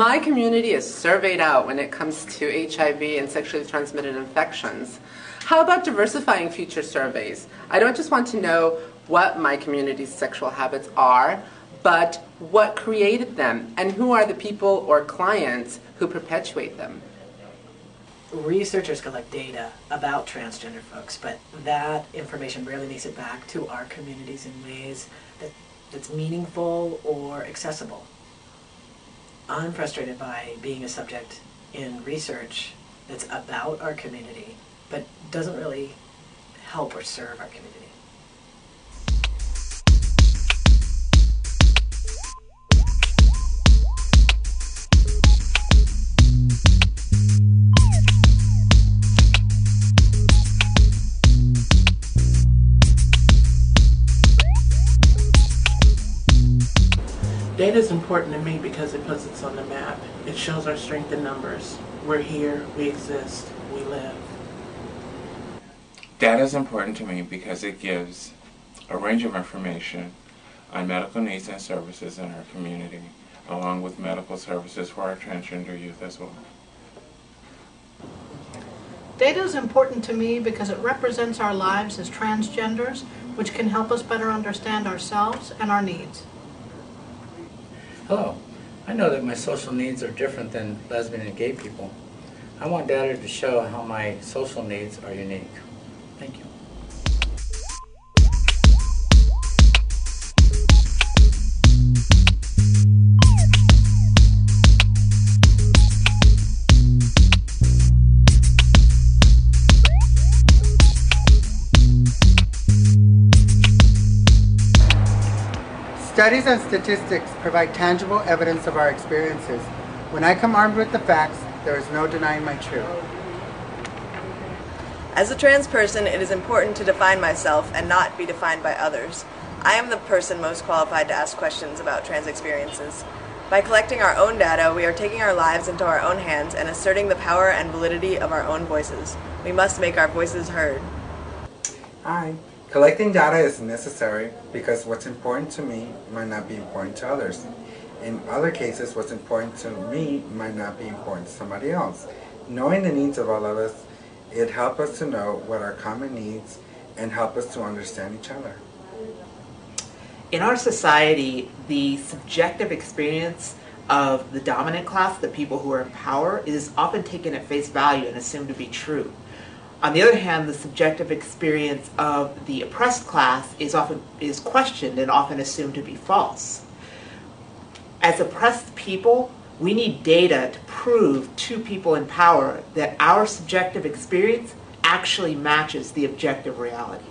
My community is surveyed out when it comes to HIV and sexually transmitted infections. How about diversifying future surveys? I don't just want to know what my community's sexual habits are, but what created them, and who are the people or clients who perpetuate them. Researchers collect data about transgender folks, but that information rarely makes it back to our communities in ways that's meaningful or accessible. I'm frustrated by being a subject in research that's about our community, but doesn't really help or serve our community. Data is important to me because it puts us on the map. It shows our strength in numbers. We're here, we exist, we live. Data is important to me because it gives a range of information on medical needs and services in our community, along with medical services for our transgender youth as well. Data is important to me because it represents our lives as transgenders, which can help us better understand ourselves and our needs. Hello, I know that my social needs are different than lesbian and gay people. I want data to show how my social needs are unique. Thank you. Studies and statistics provide tangible evidence of our experiences. When I come armed with the facts, there is no denying my truth. As a trans person, it is important to define myself and not be defined by others. I am the person most qualified to ask questions about trans experiences. By collecting our own data, we are taking our lives into our own hands and asserting the power and validity of our own voices. We must make our voices heard. Hi. Collecting data is necessary because what's important to me might not be important to others. In other cases, what's important to me might not be important to somebody else. Knowing the needs of all of us, it helps us to know what our common needs and help us to understand each other. In our society, the subjective experience of the dominant class, the people who are in power, is often taken at face value and assumed to be true. On the other hand, the subjective experience of the oppressed class is questioned and often assumed to be false. As oppressed people, we need data to prove to people in power that our subjective experience actually matches the objective reality.